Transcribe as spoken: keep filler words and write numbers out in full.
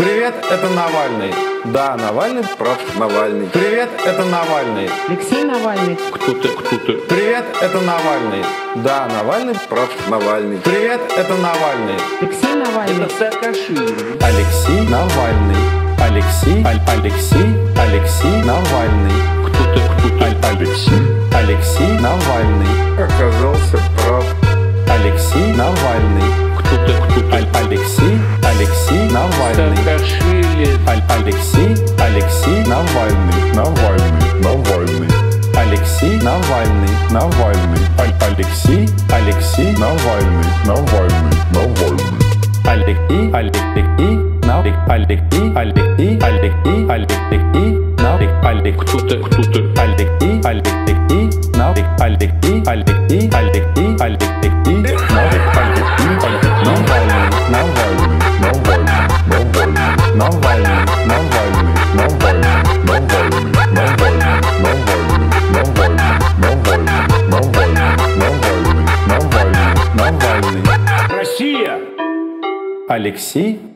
Привет, это Навальный. Да, Навальный. Прав Навальный. Привет, это Навальный. Алексей Навальный. Кто ты, кто ты? Привет, это Навальный. Да, Навальный. Прав Навальный. Привет, это Навальный. Алексей Навальный. Это Саакашвили. Алексей Навальный. Алексей. Аль Алексей. Алексей Навальный. Кто ты, кто ты? Аль Алексей. Алексей Навальный. Оказался прав. Алексей Навальный. Кто ты, кто ты? Аль Алексей. Алексей Навальный. Саакашвили. Аль Алексей. Алексей Навальный. Навальный. Навальный. Алексей Навальный. Навальный. Аль Алексей. Алексей Навальный. Навальный. Навальный. Алексей. Алексей. Навальный. Алексей. Алексей. Алексей. Алексей. Навальный. Алексей. Кто ты, кто ты? Алексей. Алексей. Навальный. Алексей. Алексей. Алексей. Алексей. Навальный. Россия! Алексей